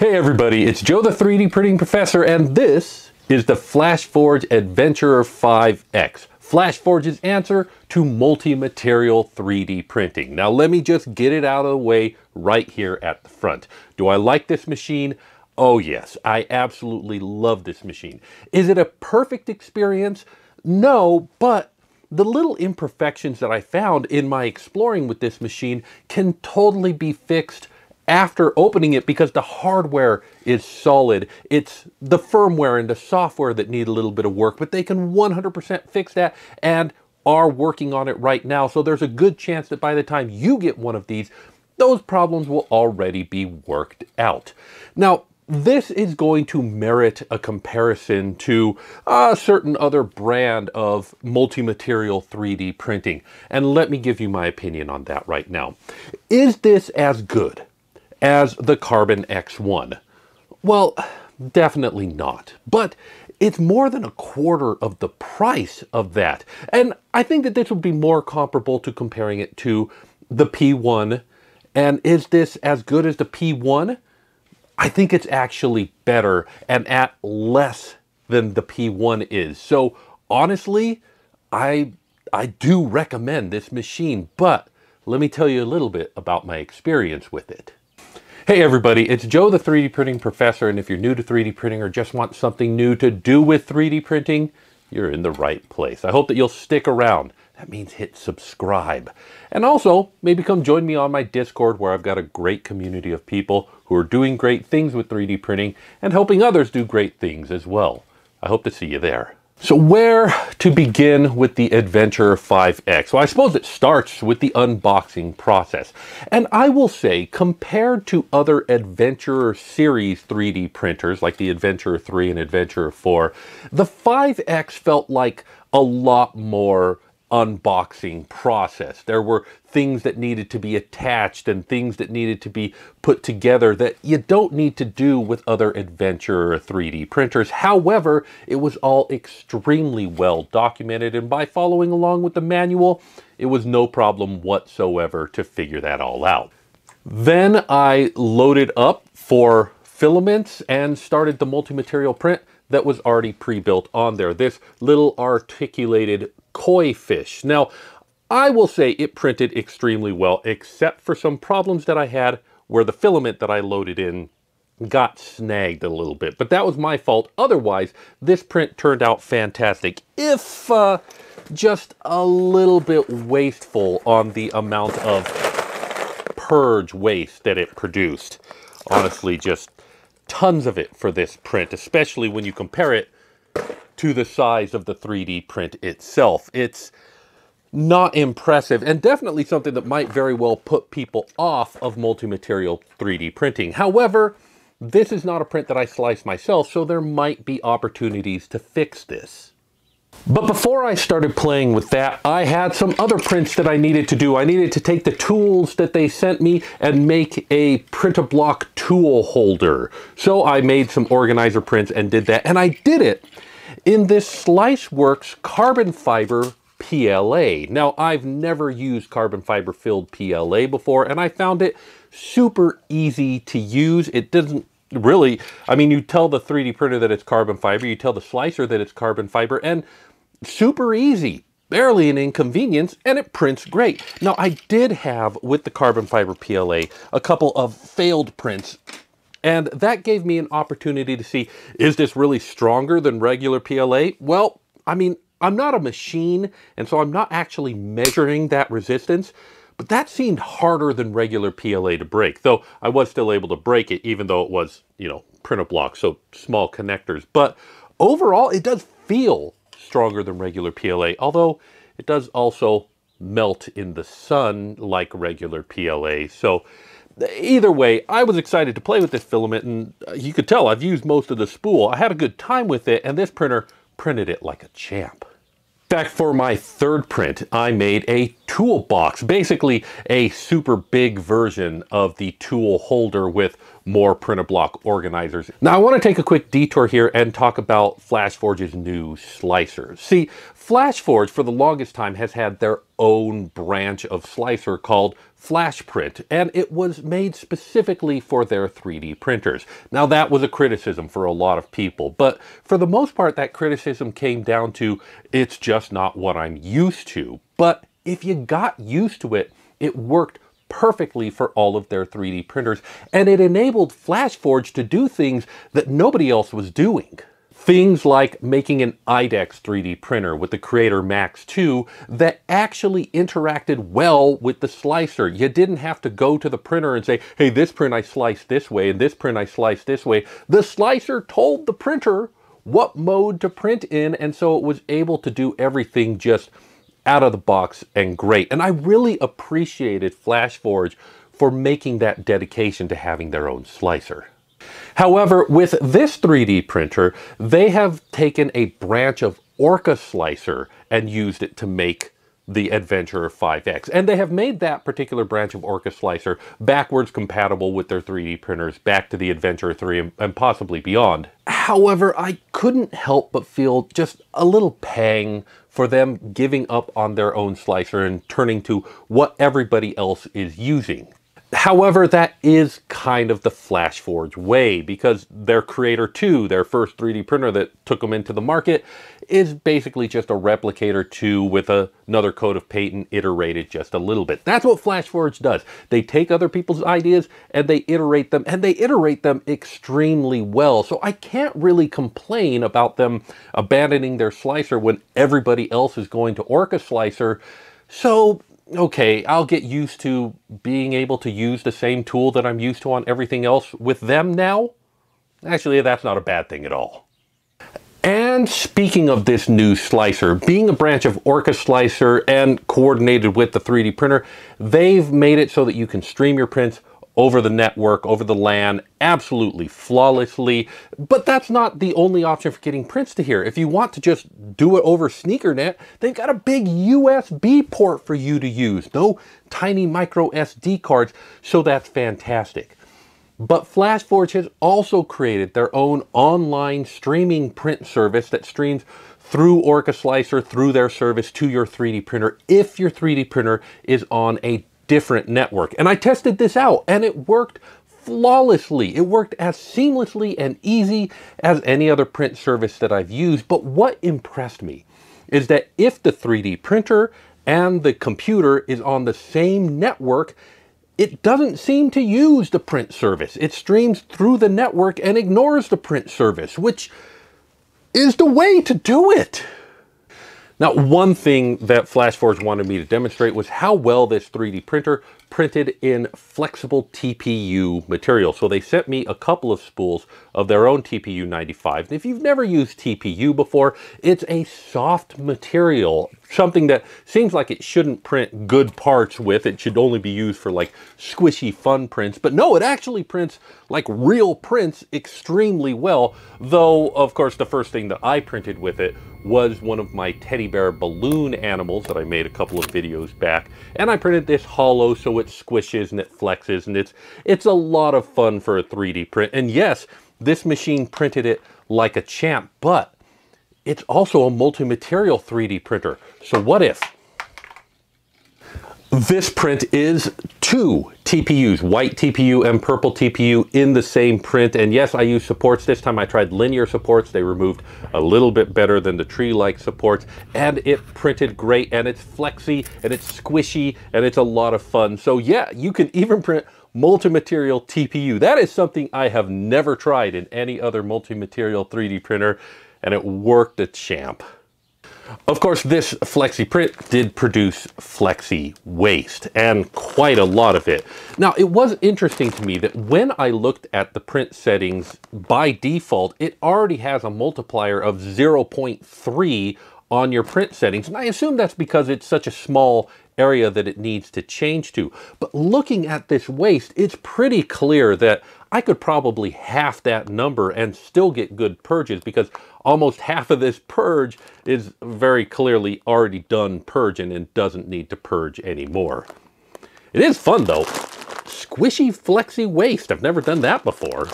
Hey everybody, it's Joe the 3D Printing Professor, and this is the FlashForge Adventurer 5X, FlashForge's answer to multi-material 3D printing. Now let me just get it out of the way right here at the front. Do I like this machine? Oh yes, I absolutely love this machine. Is it a perfect experience? No, but the little imperfections that I found in my exploring with this machine can totally be fixed after opening it, because the hardware is solid. It's the firmware and the software that need a little bit of work, but they can 100% fix that and are working on it right now. So there's a good chance that by the time you get one of these, those problems will already be worked out. Now, this is going to merit a comparison to a certain other brand of multi-material 3D printing. And let me give you my opinion on that right now. Is this as good as the Carbon X1? Well, definitely not, but it's more than a quarter of the price of that. And I think that this would be more comparable to comparing it to the P1. And is this as good as the P1? I think it's actually better and at less than the P1 is. So honestly, I do recommend this machine, but let me tell you a little bit about my experience with it. Hey everybody, it's Joe the 3D Printing Professor, and if you're new to 3D printing or just want something new to do with 3D printing, you're in the right place. I hope that you'll stick around. That means hit subscribe. And also, maybe come join me on my Discord, where I've got a great community of people who are doing great things with 3D printing and helping others do great things as well. I hope to see you there. So where to begin with the Adventurer 5X? Well, I suppose it starts with the unboxing process. And I will say, compared to other Adventurer series 3D printers, like the Adventurer 3 and Adventurer 4, the 5X felt like a lot more unboxing process. There were things that needed to be attached and things that needed to be put together that you don't need to do with other Adventurer 3D printers. However, it was all extremely well documented, and by following along with the manual, it was no problem whatsoever to figure that all out. Then I loaded up for filaments and started the multi-material print that was already pre-built on there. This little articulated koi fish. Now, I will say it printed extremely well, except for some problems that I had where the filament that I loaded in got snagged a little bit, but that was my fault. Otherwise, this print turned out fantastic, if just a little bit wasteful on the amount of purge waste that it produced. Honestly, just tons of it for this print, especially when you compare it to the size of the 3D print itself. It's not impressive, and definitely something that might very well put people off of multi-material 3D printing. However, this is not a print that I sliced myself, so there might be opportunities to fix this. But before I started playing with that, I had some other prints that I needed to do. I needed to take the tools that they sent me and make a print-a-block tool holder. So I made some organizer prints and did that, and I did it in this Sliceworks carbon fiber PLA. Now, I've never used carbon fiber filled PLA before, and I found it super easy to use. It doesn't really, I mean, you tell the 3D printer that it's carbon fiber, you tell the slicer that it's carbon fiber, and super easy, barely an inconvenience, and it prints great. Now, I did have, with the carbon fiber PLA, a couple of failed prints, and that gave me an opportunity to see, is this really stronger than regular PLA? Well, I mean, I'm not a machine, and so I'm not actually measuring that resistance, but that seemed harder than regular PLA to break, though I was still able to break it, even though it was, you know, print-a-block, so small connectors. But overall, it does feel stronger than regular PLA, although it does also melt in the sun like regular PLA. So either way, I was excited to play with this filament, and you could tell I've used most of the spool. I had a good time with it, and this printer printed it like a champ. Back for my third print, I made a toolbox, basically a super big version of the tool holder with more printer block organizers. Now I want to take a quick detour here and talk about FlashForge's new slicers. See, FlashForge for the longest time has had their own branch of slicer called FlashPrint, and it was made specifically for their 3D printers. Now that was a criticism for a lot of people, but for the most part that criticism came down to, it's just not what I'm used to. But if you got used to it, it worked perfectly for all of their 3D printers, and it enabled FlashForge to do things that nobody else was doing. Things like making an IDEX 3D printer with the Creator Max 2 that actually interacted well with the slicer. You didn't have to go to the printer and say, hey, this print I sliced this way, and this print I sliced this way. The slicer told the printer what mode to print in, and so it was able to do everything just out of the box and great. And I really appreciated FlashForge for making that dedication to having their own slicer. However, with this 3D printer, they have taken a branch of Orca Slicer and used it to make the Adventurer 5X. And they have made that particular branch of Orca Slicer backwards compatible with their 3D printers back to the Adventurer 3 and possibly beyond. However, I couldn't help but feel just a little pang for them giving up on their own slicer and turning to what everybody else is using. However, that is kind of the FlashForge way, because their Creator 2, their first 3D printer that took them into the market, is basically just a Replicator 2 with another coat of paint and iterated just a little bit. That's what FlashForge does. They take other people's ideas and they iterate them, and they iterate them extremely well. So I can't really complain about them abandoning their slicer when everybody else is going to Orca Slicer. So okay, I'll get used to being able to use the same tool that I'm used to on everything else with them now. Actually, that's not a bad thing at all. And speaking of this new slicer, being a branch of Orca Slicer and coordinated with the 3D printer, they've made it so that you can stream your prints over the network, over the LAN, absolutely flawlessly. But that's not the only option for getting prints to here. If you want to just do it over SneakerNet, they've got a big USB port for you to use. No tiny micro SD cards, so that's fantastic. But FlashForge has also created their own online streaming print service that streams through Orca Slicer, through their service to your 3D printer, if your 3D printer is on a different network. And I tested this out and it worked flawlessly. It worked as seamlessly and easy as any other print service that I've used. But what impressed me is that if the 3D printer and the computer is on the same network, it doesn't seem to use the print service. It streams through the network and ignores the print service, which is the way to do it. Now, one thing that FlashForge wanted me to demonstrate was how well this 3D printer printed in flexible TPU material. So they sent me a couple of spools of their own TPU 95. And if you've never used TPU before, it's a soft material, something that seems like it shouldn't print good parts with. It should only be used for like squishy fun prints. But no, it actually prints like real prints extremely well. Though, of course, the first thing that I printed with it was one of my teddy bear balloon animals that I made a couple of videos back. And I printed this hollow so it squishes and it flexes, and it's a lot of fun for a 3D print. And yes, this machine printed it like a champ, but it's also a multi-material 3D printer. So what if this print is two TPUs, white TPU and purple TPU in the same print? And yes, I used supports. This time I tried linear supports. They removed a little bit better than the tree-like supports, and it printed great, and it's flexy, and it's squishy, and it's a lot of fun. So yeah, you can even print multi-material TPU. That is something I have never tried in any other multi-material 3D printer, and it worked a champ. Of course, this flexi print did produce flexi waste, and quite a lot of it. Now, it was interesting to me that when I looked at the print settings, by default, it already has a multiplier of 0.3 on your print settings. And I assume that's because it's such a small area that it needs to change to. But looking at this waste, it's pretty clear that I could probably half that number and still get good purges, because almost half of this purge is very clearly already done purging and doesn't need to purge anymore. It is fun though. Squishy flexi waste. I've never done that before.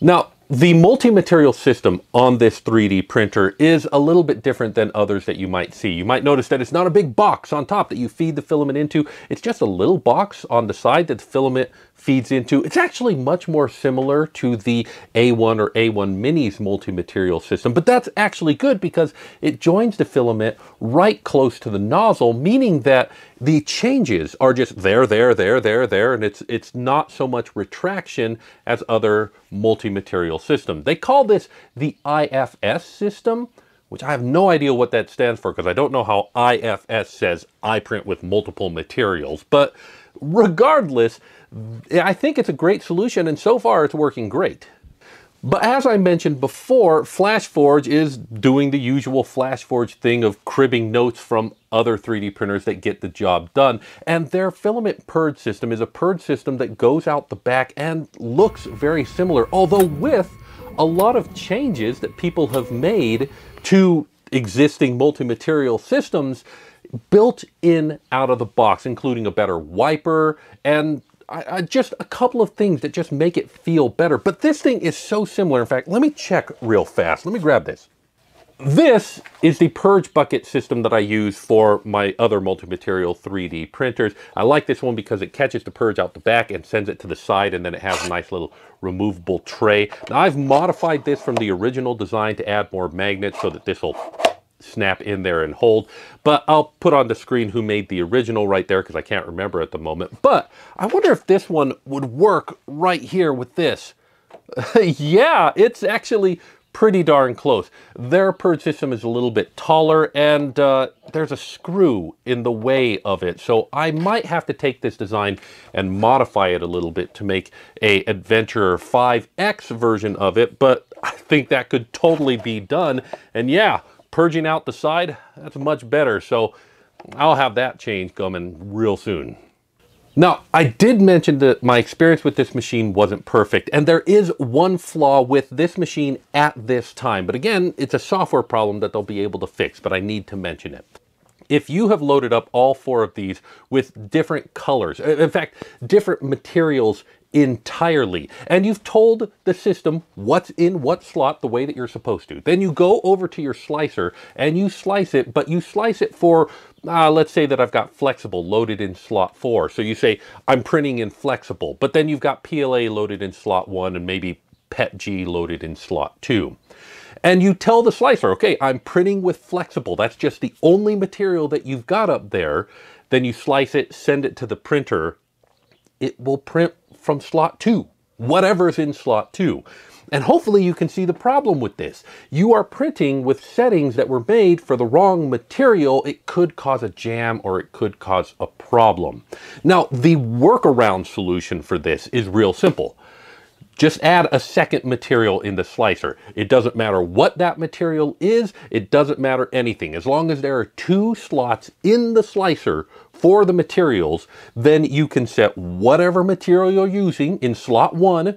Now, the multi-material system on this 3D printer is a little bit different than others that you might see. You might notice that it's not a big box on top that you feed the filament into. It's just a little box on the side that the filament feeds into. It's actually much more similar to the A1 or A1 Mini's multi-material system, but that's actually good because it joins the filament right close to the nozzle, meaning that the changes are just there, and it's not so much retraction as other multi-material systems. They call this the IFS system, which I have no idea what that stands for because I don't know how IFS says I print with multiple materials, but regardless, I think it's a great solution, and so far it's working great. But as I mentioned before, FlashForge is doing the usual FlashForge thing of cribbing notes from other 3D printers that get the job done. And their filament purge system is a purge system that goes out the back and looks very similar, although with a lot of changes that people have made to existing multi-material systems built in out of the box, including a better wiper and just a couple of things that just make it feel better. But this thing is so similar. In fact, let me check real fast. Let me grab this. This is the purge bucket system that I use for my other multi-material 3D printers. I like this one because it catches the purge out the back and sends it to the side, and then it has a nice little removable tray. Now, I've modified this from the original design to add more magnets so that this will snap in there and hold, but I'll put on the screen who made the original right there because I can't remember at the moment. But I wonder if this one would work right here with this. Yeah, it's actually pretty darn close. Their purge system is a little bit taller, and there's a screw in the way of it, so I might have to take this design and modify it a little bit to make a Adventurer 5X version of it, but I think that could totally be done. And yeah, purging out the side, that's much better. So I'll have that change coming real soon. Now, I did mention that my experience with this machine wasn't perfect, and there is one flaw with this machine at this time. But again, it's a software problem that they'll be able to fix, but I need to mention it. If you have loaded up all four of these with different colors, in fact, different materials entirely, and you've told the system what's in what slot the way that you're supposed to, then you go over to your slicer and you slice it, but you slice it for, let's say that I've got flexible loaded in slot 4. So you say, I'm printing in flexible, but then you've got PLA loaded in slot 1 and maybe PETG loaded in slot 2. And you tell the slicer, okay, I'm printing with flexible. That's just the only material that you've got up there. Then you slice it, send it to the printer. It will print from slot 2, whatever's in slot 2. And hopefully you can see the problem with this. You are printing with settings that were made for the wrong material. It could cause a jam, or it could cause a problem. Now, the workaround solution for this is real simple. Just add a second material in the slicer. It doesn't matter what that material is. It doesn't matter anything. As long as there are 2 slots in the slicer for the materials, then you can set whatever material you're using in slot 1,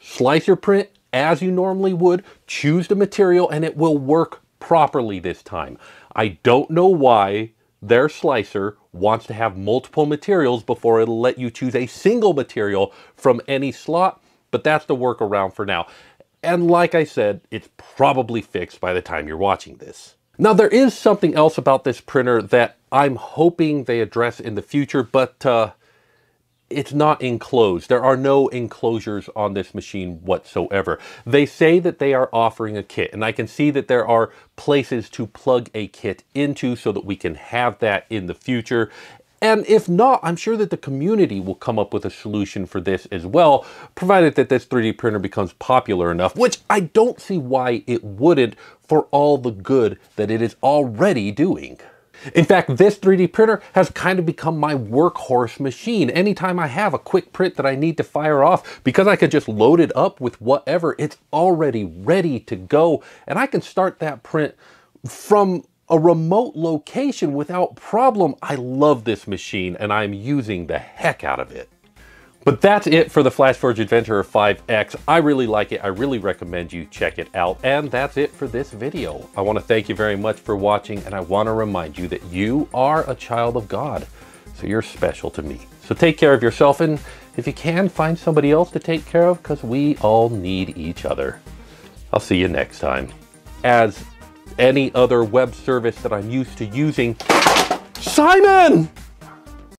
slice your print as you normally would, choose the material, and it will work properly this time. I don't know why their slicer wants to have multiple materials before it'll let you choose a single material from any slot, but that's the workaround for now. And like I said, it's probably fixed by the time you're watching this. Now, there is something else about this printer that I'm hoping they address in the future, but it's not enclosed. There are no enclosures on this machine whatsoever. They say that they are offering a kit, and I can see that there are places to plug a kit into so that we can have that in the future. And if not, I'm sure that the community will come up with a solution for this as well, provided that this 3D printer becomes popular enough, which I don't see why it wouldn't for all the good that it is already doing. In fact, this 3D printer has kind of become my workhorse machine. Anytime I have a quick print that I need to fire off, because I could just load it up with whatever, it's already ready to go. And I can start that print from a remote location without problem. I love this machine, and I'm using the heck out of it. But that's it for the FlashForge Adventurer 5X. I really like it. I really recommend you check it out. And that's it for this video. I want to thank you very much for watching, and I want to remind you that you are a child of God, so you're special to me. So take care of yourself, and if you can, find somebody else to take care of, because we all need each other. I'll see you next time. As any other web service that I'm used to using, Simon!